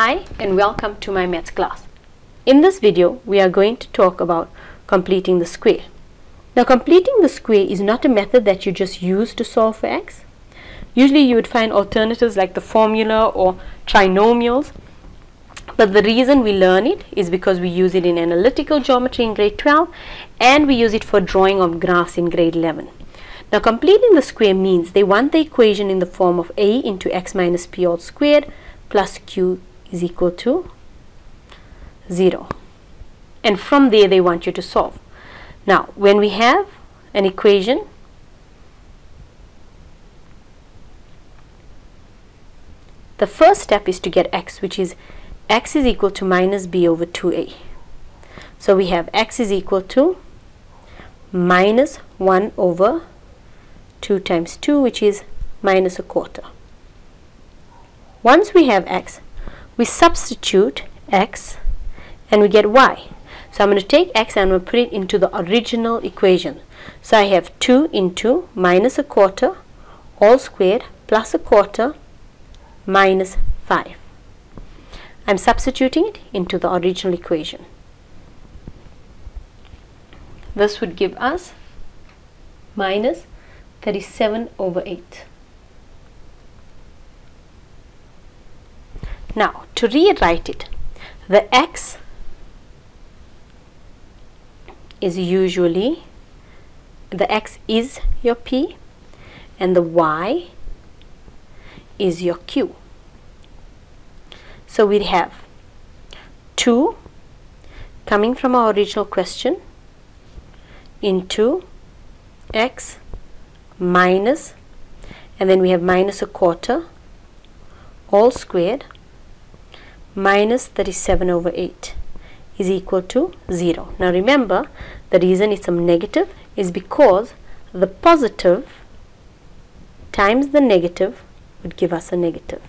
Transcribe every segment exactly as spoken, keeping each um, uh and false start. Hi and welcome to my maths class. In this video we are going to talk about completing the square. Now completing the square is not a method that you just use to solve for x. Usually you would find alternatives like the formula or trinomials, but the reason we learn it is because we use it in analytical geometry in grade twelve and we use it for drawing of graphs in grade eleven. Now completing the square means they want the equation in the form of a into x minus p all squared plus q is equal to zero, and from there they want you to solve. Now when we have an equation the first step is to get x, which is x is equal to minus b over two a. So we have x is equal to minus one over two times two, which is minus a quarter. Once we have x, we substitute x and we get y. So I'm going to take x and I'm going to put it into the original equation. So I have two into minus a quarter all squared plus a quarter minus five. I'm substituting it into the original equation. This would give us minus thirty-seven over eight. Now, to rewrite it, the x is usually, the x is your p and the y is your q. So we have two coming from our original question into x minus, and then we have minus a quarter all squared minus thirty-seven over eight is equal to zero. Now remember, the reason it's a negative is because the positive times the negative would give us a negative.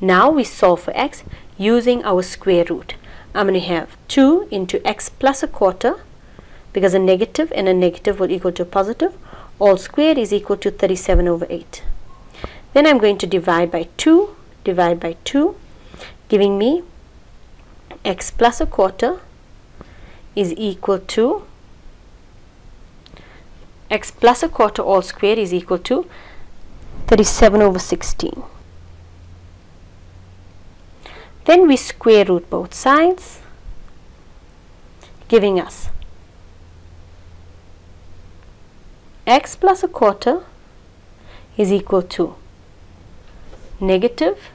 Now we solve for x using our square root. I'm going to have two into x plus a quarter, because a negative and a negative will equal to a positive, all squared is equal to thirty-seven over eight. Then I'm going to divide by two, divide by two, giving me x plus a quarter is equal to x plus a quarter all squared is equal to thirty-seven over sixteen. Then we square root both sides, giving us x plus a quarter is equal to negative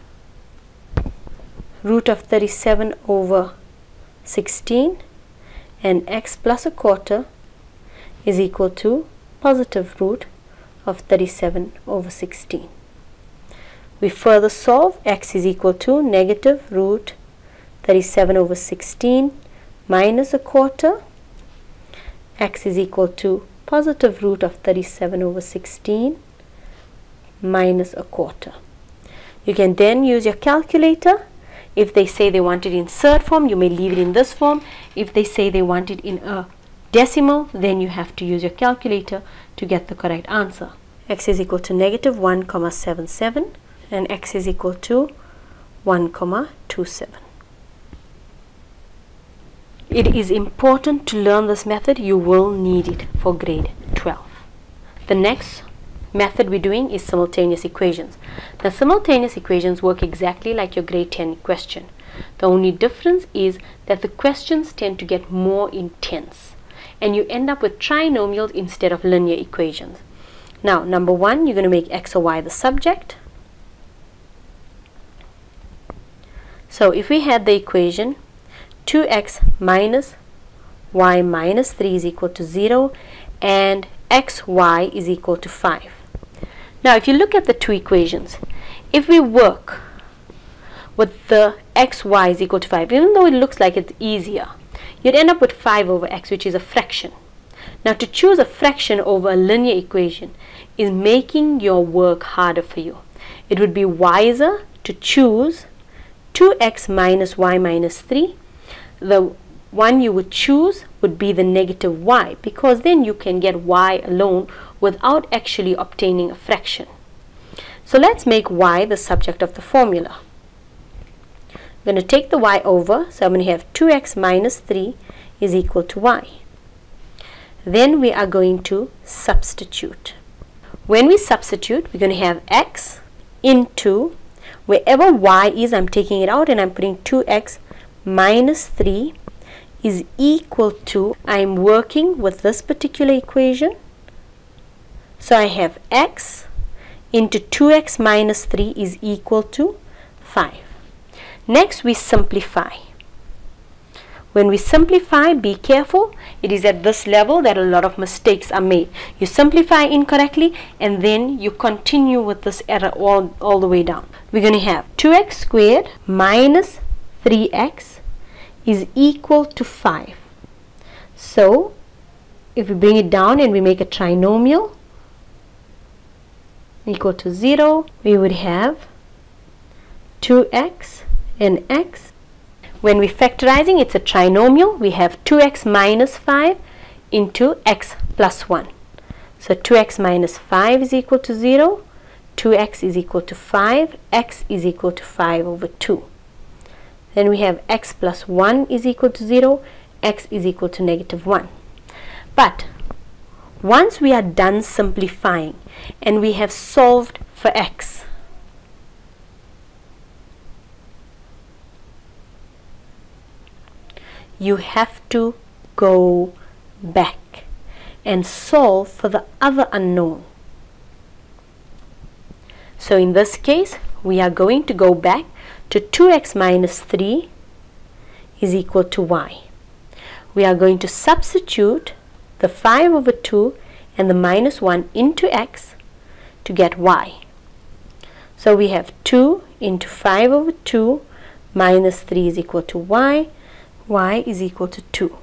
root of thirty-seven over sixteen, and x plus a quarter is equal to positive root of thirty-seven over sixteen. We further solve. X is equal to negative root thirty-seven over sixteen minus a quarter, x is equal to positive root of thirty-seven over sixteen minus a quarter. You can then use your calculator. If they say they want it in third form, you may leave it in this form. If they say they want it in a decimal, then you have to use your calculator to get the correct answer. X is equal to negative one comma seven seven and x is equal to one comma two seven. It is important to learn this method. You will need it for grade twelve. The next method we're doing is simultaneous equations. The simultaneous equations work exactly like your grade ten question. The only difference is that the questions tend to get more intense and you end up with trinomials instead of linear equations. Now, number one, you're going to make x or y the subject. So if we had the equation two x minus y minus three is equal to zero and xy is equal to five. Now if you look at the two equations, if we work with the xy is equal to five, even though it looks like it's easier, you'd end up with five over x, which is a fraction. Now to choose a fraction over a linear equation is making your work harder for you. It would be wiser to choose two x minus y minus three. The one you would choose would be the negative y, because then you can get y alone without actually obtaining a fraction. So let's make y the subject of the formula. I'm going to take the y over, so I'm going to have two x minus three is equal to y. Then we are going to substitute. When we substitute, we're going to have x into wherever y is, I'm taking it out and I'm putting two x minus three is equal to, I'm working with this particular equation, so I have x into two x minus three is equal to five. Next we simplify. When we simplify, be careful, it is at this level that a lot of mistakes are made. You simplify incorrectly and then you continue with this error all, all the way down. We're going to have two x squared minus three x is equal to five. So if we bring it down and we make a trinomial equal to zero, we would have two x and x. When we're factorizing, it's a trinomial. We have two x minus five into x plus one. So two x minus five is equal to zero. two x is equal to five. X is equal to five over two. Then we have x plus one is equal to zero. X is equal to negative one. But once we are done simplifying and we have solved for x, you have to go back and solve for the other unknown. So in this case, we are going to go back to two x minus three is equal to y. We are going to substitute the five over two and the minus one into x to get y. So we have two into five over two minus three is equal to y. Y is equal to two,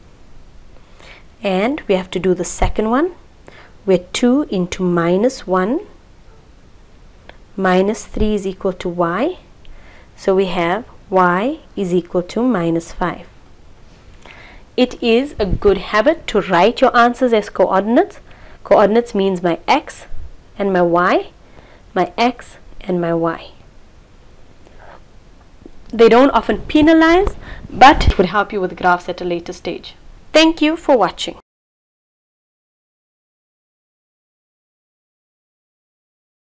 and we have to do the second one where two into minus one minus three is equal to y, so we have y is equal to minus five. It is a good habit to write your answers as coordinates. Coordinates means my x and my y, my x and my y. They don't often penalize, but it would help you with graphs at a later stage. Thank you for watching.